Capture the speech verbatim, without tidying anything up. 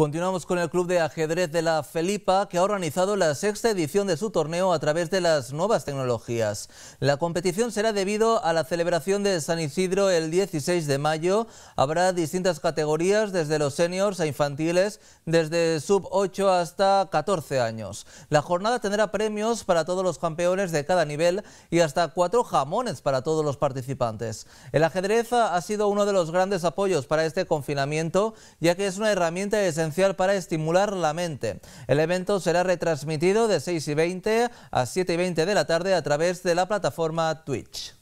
Continuamos con el Club de Ajedrez de la Felipa, que ha organizado la sexta edición de su torneo a través de las nuevas tecnologías. La competición será debido a la celebración de San Isidro el dieciséis de mayo. Habrá distintas categorías, desde los seniors a infantiles, desde sub ocho hasta catorce años. La jornada tendrá premios para todos los campeones de cada nivel y hasta cuatro jamones para todos los participantes. El ajedrez ha sido uno de los grandes apoyos para este confinamiento, ya que es una herramienta esencial para estimular la mente. El evento será retransmitido de seis y veinte a siete y veinte de la tarde a través de la plataforma Twitch.